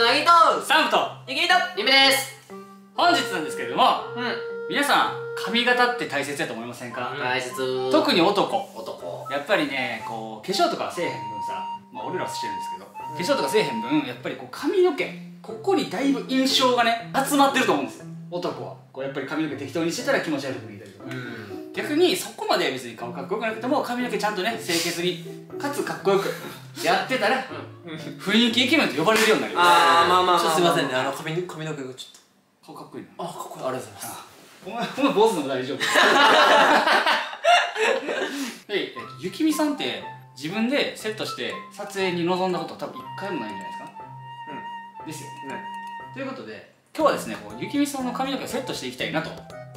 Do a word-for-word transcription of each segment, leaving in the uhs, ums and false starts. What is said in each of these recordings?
ことなぎとサムとゆきりとゆみです。本日なんですけれども、うん、皆さん髪型って大切だと思いませんか？大切。特に男男やっぱりね、こう化粧とかせえへん分さ、まあ俺らはしてるんですけど、化粧とかせえへん分やっぱりこう髪の毛、ここにだいぶ印象がね集まってると思うんですよ。男はこうやっぱり髪の毛適当にしてたら気持ち悪く見えたりとか、うん、逆にそこまで別に顔かっこよくなくても髪の毛ちゃんとね清潔にかつかっこよくやってたら雰囲気イケメンと呼ばれるようになる。ああまあまあ、ちょっとすいませんね、あの髪の毛がちょっとかっこいいなあ、かっこいい、ありがとうございます。お前お前坊主のも大丈夫。え、ゆきみさんって自分でセットして撮影に臨んだこと多分一回もないんじゃないですか？うんですよね。ということで今日はですね、こうゆきみさんの髪の毛をセットしていきたいなと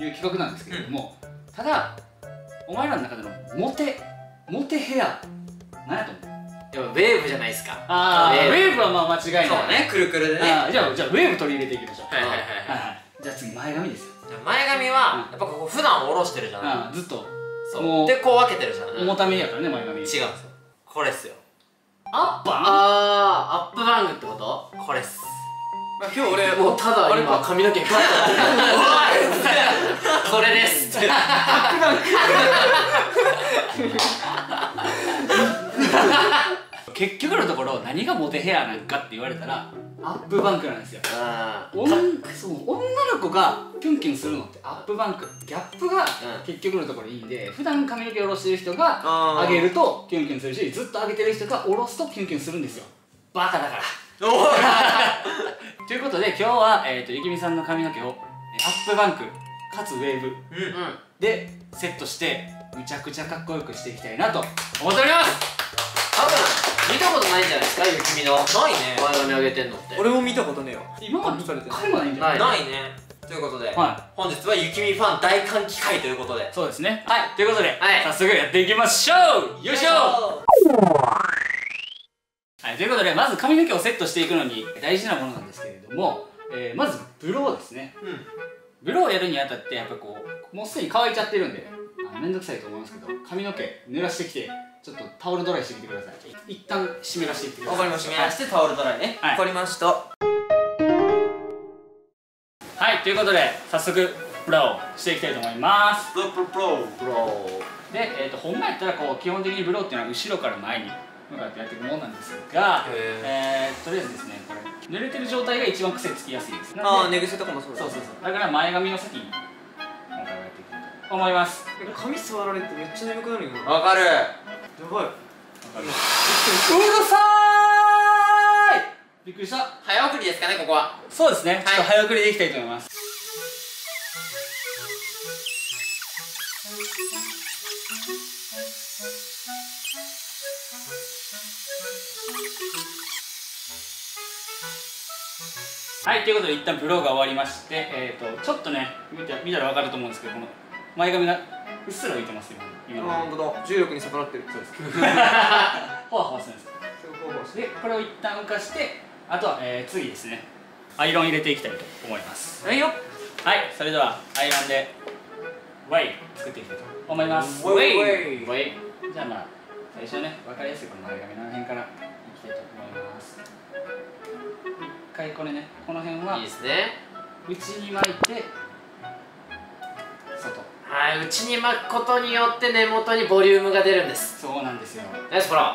いう企画なんですけれども、うん、ただお前らの中でのモテモテヘア何やと思う？でもウェーブじゃないですか。あーウェーブはまあ間違いない。そうね、くるくるでね。じゃあじゃあウェーブ取り入れていきましょう。はいはいはい。じゃあ次前髪ですよ。前髪はやっぱここ普段下ろしてるじゃない、ずっとそうでこう分けてるじゃない、重ためやからね前髪。違うんですよ、これっすよ。アッパン。ああアップバングってこと？これっす。今日俺もうただ今髪の毛ガッとこれですってアップバング。結局のところ何がモテヘアなんかって言われたらアップバンクなんですよ。女の子がキュンキュンするのってアップバンク、ギャップが結局のところいいんで、普段髪の毛下ろしてる人が上げるとキュンキュンするし、ずっと上げてる人が下ろすとキュンキュンするんですよ。バカだからということで今日は、えーと、ゆきみさんの髪の毛をアップバンクかつウェーブでセットしてむちゃくちゃかっこよくしていきたいなと思っております。多分見たことないんじゃないですか、ゆきみの。ないね、前髪上げてんのって。俺も見たことねえよ、今まで見たことないんじゃない。ないね。ということで本日はゆきみファン大歓喜会ということで。そうですね、はい。ということで早速やっていきましょう。よいしょ。ということでまず髪の毛をセットしていくのに大事なものなんですけれども、まずブローですね。ブローをやるにあたってやっぱこうもうすでに乾いちゃってるんでめんどくさいと思いますけど、髪の毛濡らしてきてちょっとタオルドライしてみてください。一旦湿らしていってください。わかりました。湿らしてタオルドライね。わかりました。はい、ということで早速ブローしていきたいと思います。ブロブロブロー。で、えっと本来やったらこう基本的にブローっていうのは後ろから前に向かってやっていくものなんですが、えー、とりあえずですね、これ濡れてる状態が一番癖つきやすいです。ああ、寝癖とかもそうです。そうそうそう。だから前髪の先に今回はやっていくと思います。髪座られてめっちゃ眠くなるよ。わかる。やばい。うるさーい。びっくりした。早送りですかね、ここは。そうですね。はい、ちょっと早送りでいきたいと思います。はい、ということで一旦ブローが終わりまして、えっ、ー、とちょっとね見た見たらわかると思うんですけど、この前髪がうっすら浮いてますよ。本当だ、重力に逆らってる。そうです。ほわほわするんです。でこれを一旦浮かして、あとは、えー、次ですね、アイロン入れていきたいと思います。はいよ。はい、それではアイロンでウェイ作っていきたいと思います。ウェイウェイウェイ。じゃあまあ最初ね、分かりやすいこの前髪の辺からいきたいと思います。一回これね、この辺はいいですね、内に巻いて外。はい、内に巻くことによって根元にボリュームが出るんです。そうなんですよ。ナイスフォロー。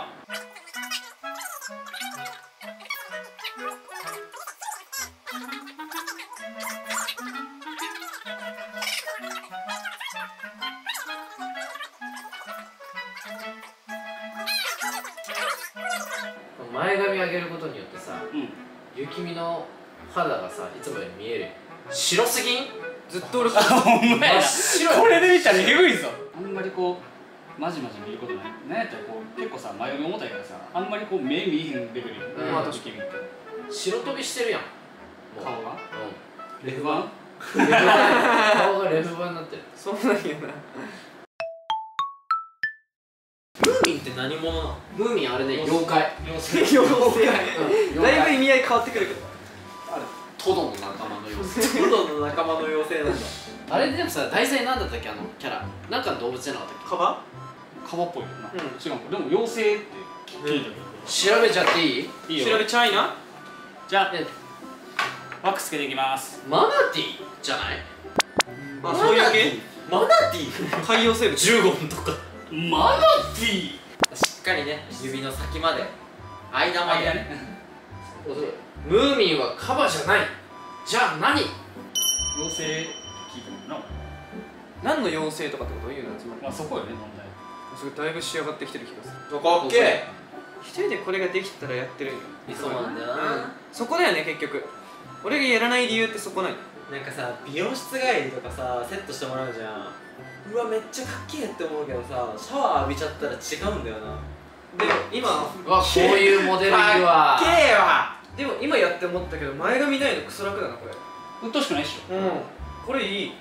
前髪上げることによってさ、うん、ゆきみの肌がさいつもより見える。白すぎん？ずっと俺これで見たらエグいぞ。あんまりこうまじまじ見ることないなんやったら、こう結構さ前髪重たいからさ、あんまりこう目見えへんレベル。まあ確かに白飛びしてるやん、顔がレフ板。顔がレフ板になってる。そんなんやな。ムーミンって何者なの？ムーミンあれね、妖怪。妖精。だいぶ意味合い変わってくるけど、トドの仲間の妖精。トドの仲間の妖精なんだ。あれでもさ、題材なんだったっけ、あのキャラ。なんかの動物じゃなかったっけ。カバ？カバっぽいよな。うん、違う。でも妖精って聞いたけど。調べちゃっていい？調べちゃいな。じゃあワックスつけていきます。マナティーじゃない、まあそういう系マナティー海洋生物じゅうごふんとかマナティーしっかりね、指の先まで間までね。ムーミンはカバじゃない。じゃあ何妖精って聞いてもらうな、何の妖精とかってこと言うのつまり、まあそこよね問題。それだいぶ仕上がってきてる気がする。オッケー。一人でこれができたらやってる。そうなんだよな、うん、そこだよね結局。俺がやらない理由ってそこない。なんかさ、美容室帰りとかさセットしてもらうじゃん。うわめっちゃかっけえって思うけどさ、シャワー浴びちゃったら違うんだよな。でも今わこういうモデルいるわ。かっけえわ。でも今やって思ったけど前髪ないのクソ楽だなこれ。うっとうしくないっしょ。うん、これいい。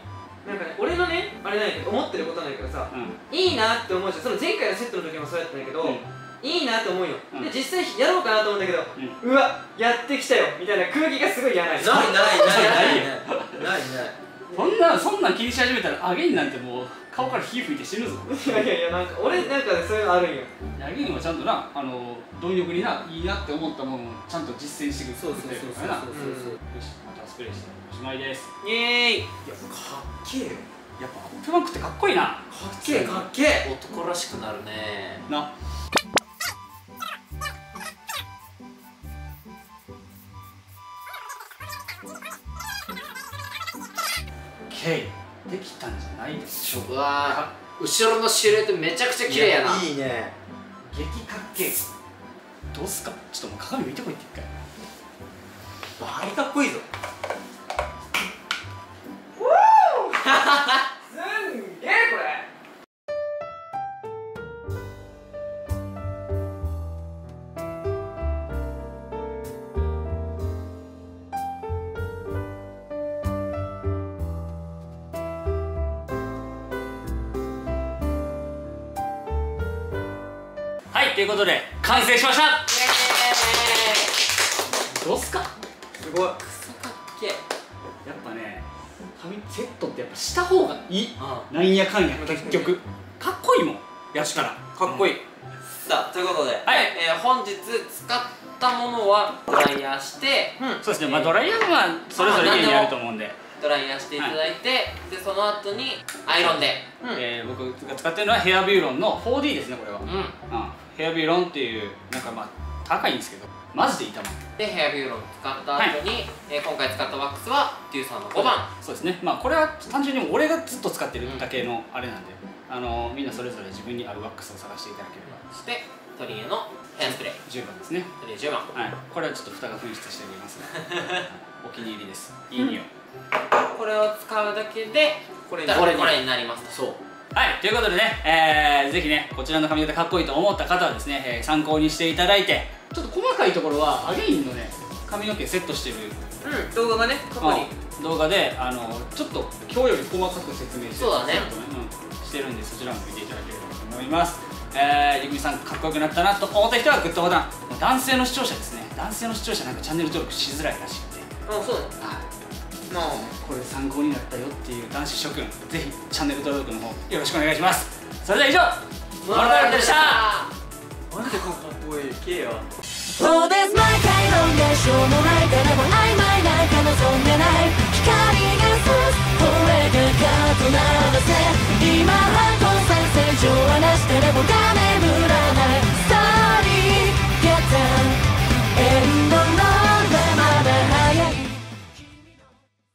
なんかね、俺のねあれないけど思ってることないけどさ、うん、いいなって思うじゃん。その前回のセットの時もそうやったんだけど、うん、いいなと思うよ、うん、で実際やろうかなと思うんだけど、うん、うわやってきたよみたいな空気がすごい嫌な。ないないないないないない。そんなそんなん気にし始めたらアゲインなんてもう顔から火吹いて死ぬぞ。いやいやいや、なんか俺なんかそういうのあるんよ。アゲインはちゃんとな、あの貪欲にないいなって思ったものをちゃんと実践してくるっていうからな。よし、またスプレーしておしまいです。イエーイ。いやかっけえよ。やっぱアップバンクってかっこいいな。かっけえかっけえ。男らしくなるねな。できたんじゃないでしょうか。後ろのシルエットめちゃくちゃ綺麗やな。いいね。激かっけえ。どうすか。ちょっともう鏡見てこいって一回。バリかっこいいぞ。すんげえこれ。ということで完成しました。どうすか。すごい。クソかっけえ。やっぱね、髪セットってやっぱした方がいい。なんやかんや結局かっこいいもんやしからかっこいい。さあということで、本日使ったものはドライヤーして、そうですね、まあドライヤーはそれぞれ家にあると思うんでドライヤーしていただいて、でその後にアイロンで。僕が使ってるのはヘアビューロンの フォーディー ですね。これはヘアビューロンっていう、なんかまあ高いんですけどマジで痛まんで、ヘアビューロン使った後に、はい、えー、今回使ったワックスはデューさんのごばん。そうですね、まあこれは単純に俺がずっと使ってるだけのあれなんで、うん、あのみんなそれぞれ自分に合うワックスを探していただければ。そしてトリエのヘアスプレーじゅうばんですね。トリエじゅうばん、はい、これはちょっと蓋が噴出しております、ね、お気に入りです。いい匂い、うん、これを使うだけでこれになります。そうはい、ということでね、えー、ぜひね、こちらの髪型かっこいいと思った方はですね、えー、参考にしていただいて、ちょっと細かいところは、アゲインのね、髪の毛セットしてる、うん、動画がね、過去に動画で、あのちょっと今日より細かく説明してるんで、そちらも見ていただければと思います。えー、りくみさん、かっこよくなったなと思った人は、グッドボタン、男性の視聴者ですね、男性の視聴者なんかチャンネル登録しづらいらしいんで。あ、そうです。はいまあ、これ参考になったよっていう男子諸君、ぜひチャンネル登録の方よろしくお願いします。それでは以上、モノラルでした。マジでかっこいい。